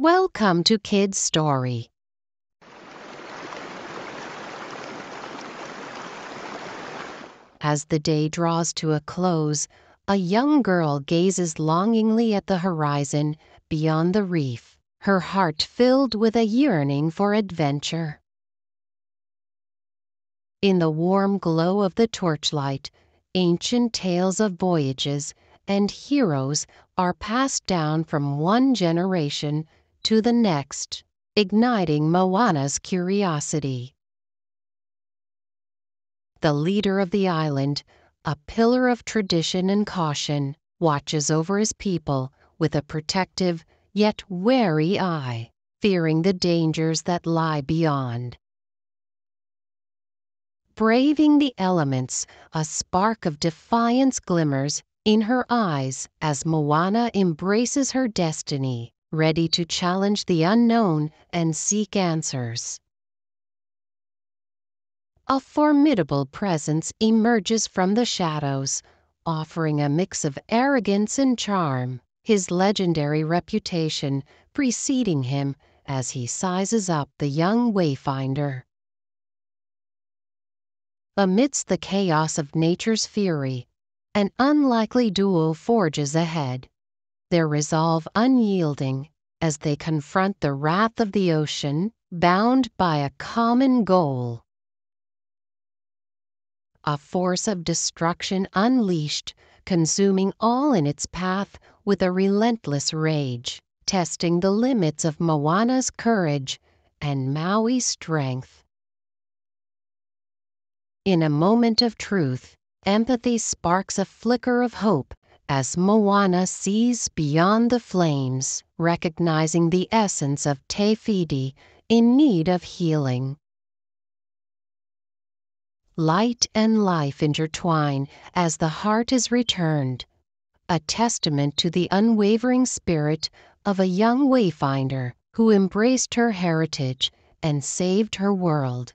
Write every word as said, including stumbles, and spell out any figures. Welcome to Kids Story. As the day draws to a close, a young girl gazes longingly at the horizon beyond the reef, her heart filled with a yearning for adventure. In the warm glow of the torchlight, ancient tales of voyages and heroes are passed down from one generation to the next, igniting Moana's curiosity. The leader of the island, a pillar of tradition and caution, watches over his people with a protective yet wary eye, fearing the dangers that lie beyond. Braving the elements, a spark of defiance glimmers in her eyes as Moana embraces her destiny, ready to challenge the unknown and seek answers. A formidable presence emerges from the shadows, offering a mix of arrogance and charm, his legendary reputation preceding him as he sizes up the young wayfinder. Amidst the chaos of nature's fury, an unlikely duo forges ahead, their resolve unyielding as they confront the wrath of the ocean, bound by a common goal. A force of destruction unleashed, consuming all in its path with a relentless rage, testing the limits of Moana's courage and Maui's strength. In a moment of truth, empathy sparks a flicker of hope as Moana sees beyond the flames, recognizing the essence of Te Fiti in need of healing. Light and life intertwine as the heart is returned, a testament to the unwavering spirit of a young wayfinder who embraced her heritage and saved her world.